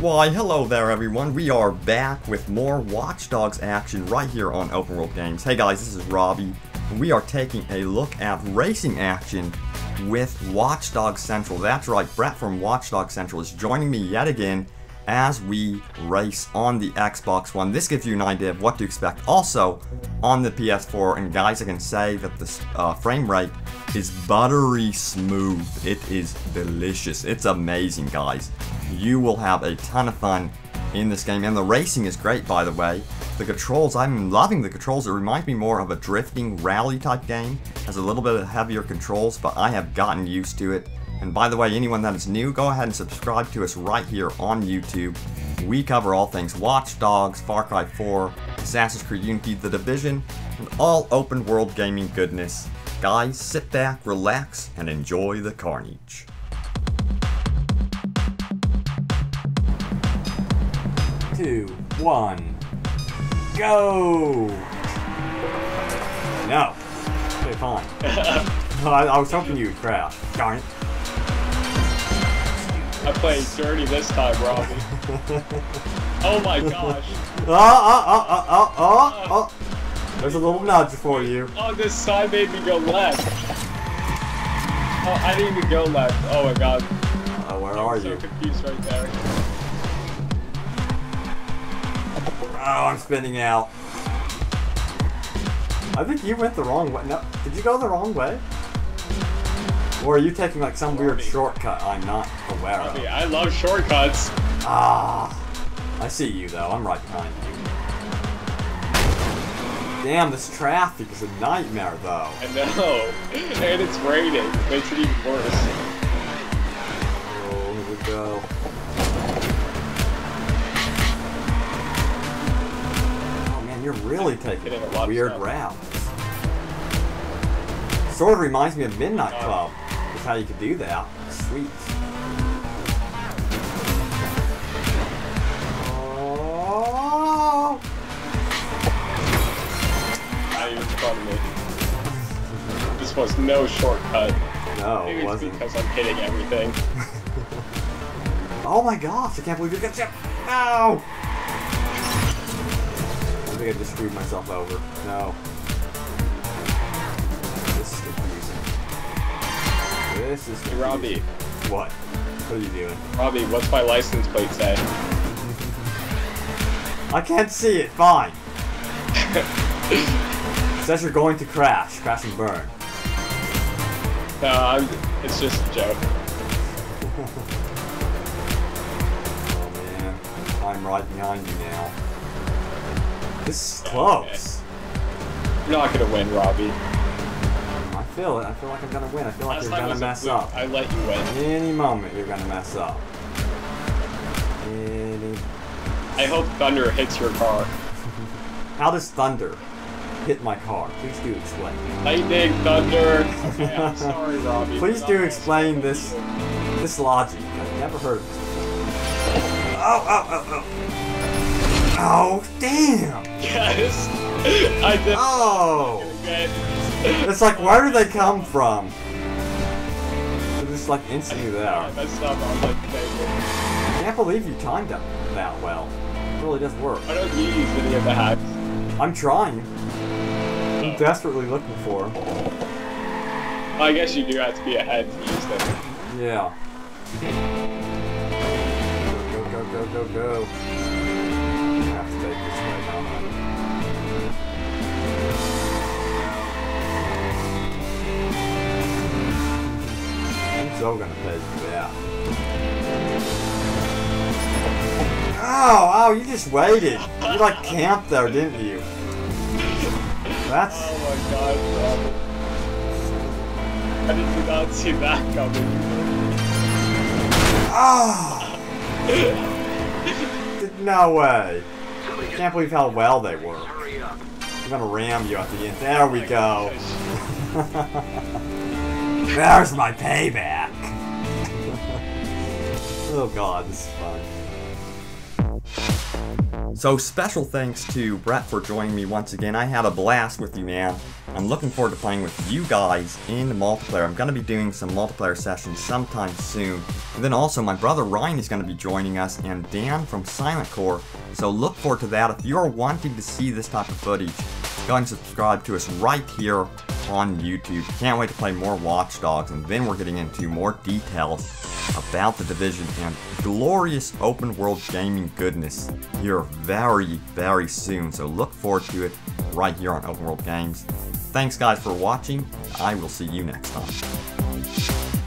Why, hello there everyone, we are back with more Watch Dogs action right here on Open World Games. Hey guys, this is Robbie, and we are taking a look at racing action with Watch Dogs Central. That's right, Brett from Watch Dogs Central is joining me yet again as we race on the Xbox One. This gives you an idea of what to expect also on the PS4, and guys, I can say that the frame rate is buttery smooth. It is delicious. It's amazing, guys. You will have a ton of fun in this game, and the racing is great, by the way. The controls, I'm loving the controls. It reminds me more of a drifting rally type game. It has a little bit of heavier controls, but I have gotten used to it. And by the way, anyone that is new, go ahead and subscribe to us right here on YouTube. We cover all things Watch Dogs, Far Cry 4, Assassin's Creed Unity, The Division, and all open world gaming goodness. Guys, sit back, relax, and enjoy the carnage. Two, one, go! No. Okay, fine. I was hoping you would crash. Darn it. I played dirty this time, Robbie. Oh my gosh. Oh. There's a little nudge for you. Oh, this side made me go left. Oh, I didn't even go left. Oh my god. Oh, where are you? I'm so confused right there. Oh, I'm spinning out. I think you went the wrong way. No, did you go the wrong way? Or are you taking like some weird shortcut I'm not aware of? I love shortcuts. Ah, I see you though. I'm right behind you. Damn, this traffic is a nightmare though. I know, and it's raining. It makes it even worse. Oh, here we go. Oh man, you're really taking a weird route. Sort of reminds me of Midnight Club. That's how you could do that. Sweet. Oh! Not even funny. This was no shortcut. No, it wasn't. Maybe it's because I'm hitting everything. Oh my gosh! I can't believe you got that. No! I think I just screwed myself over. No. This is confusing. Hey, Robbie. What? What are you doing? Robbie, what's my license plate say? I can't see it. Fine. It says you're going to crash. Crash and burn. No, it's just a joke. Oh, man. I'm right behind you now. This is close. Okay. You're not going to win, Robbie. I feel like I'm gonna win. I feel like you're gonna mess up. I let you win. Any moment you're gonna mess up. I hope thunder hits your car. How does thunder hit my car? Please do explain. Lightning, thunder. Okay, I'm sorry, Robbie. Please do explain this logic. I've never heard of this before. Oh! Oh damn! Yes, I did. Oh. It's like, where do they come from? They're just like instantly there. I can't believe you timed it that well. It really does work. I don't use any of the hacks. I'm trying. I'm desperately looking for. Well, I guess you do have to be ahead to use them. Yeah. Go, go, go, go, go, go. I have to take this way now. So gonna pay for that. Oh, you just waited. You like camped there, didn't you? That's. Oh my god, Robert. I did not see that coming. Oh! No way. I can't believe how well they work. I'm gonna ram you at the end. There we go. There's my payback! Oh god, this is fun. So special thanks to Brett for joining me once again. I had a blast with you, man. I'm looking forward to playing with you guys in multiplayer. I'm going to be doing some multiplayer sessions sometime soon. And then also my brother Ryan is going to be joining us, and Dan from Silent Core. So look forward to that. If you're wanting to see this type of footage, go ahead and subscribe to us right here on YouTube. Can't wait to play more Watch Dogs, and then we're getting into more details about The Division and glorious open world gaming goodness here very, very soon. So look forward to it right here on Open World Games. Thanks guys for watching. I will see you next time.